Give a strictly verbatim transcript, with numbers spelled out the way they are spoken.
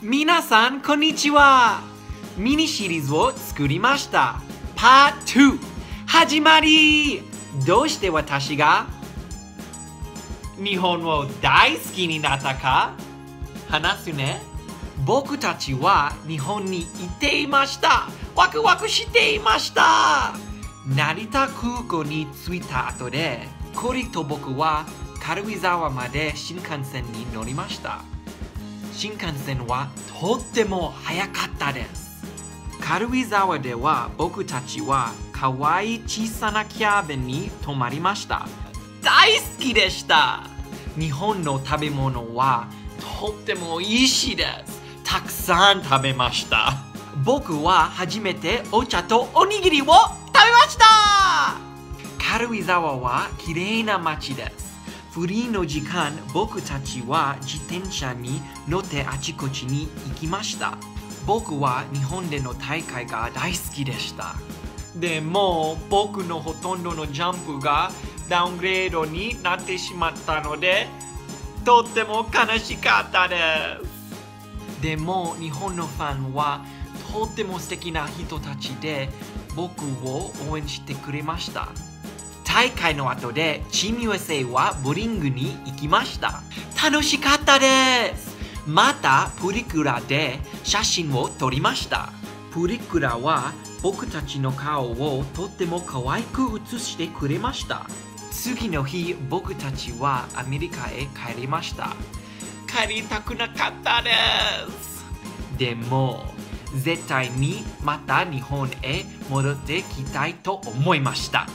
皆さんこんにちは。ミニシリーズを作りました。パートに始まり。どうして私が日本を大好きになったか話すね。僕たちは日本にいていました。ワクワクしていました。成田空港に着いた後で、コリと僕は軽井沢まで新幹線に乗りました。新幹線はとっても早かったです。軽井沢では僕たちはかわいい小さなキャビンに泊まりました。大好きでした。日本の食べ物はとっても美味しいです。たくさん食べました。僕は初めてお茶とおにぎりを食べました。軽井沢はきれいな街です。フリーの時間、僕たちは自転車に乗ってあちこちに行きました。僕は日本での大会が大好きでした。でも、僕のほとんどのジャンプがダウングレードになってしまったので、とっても悲しかったです。でも、日本のファンはとっても素敵な人たちで、僕を応援してくれました。大会の後でチーム ユーエスエー はボウリングに行きました。楽しかったです。またプリクラで写真を撮りました。プリクラは僕たちの顔をとっても可愛く写してくれました。次の日、僕たちはアメリカへ帰りました。帰りたくなかったです。でも、絶対にまた日本へ戻ってきたいと思いました。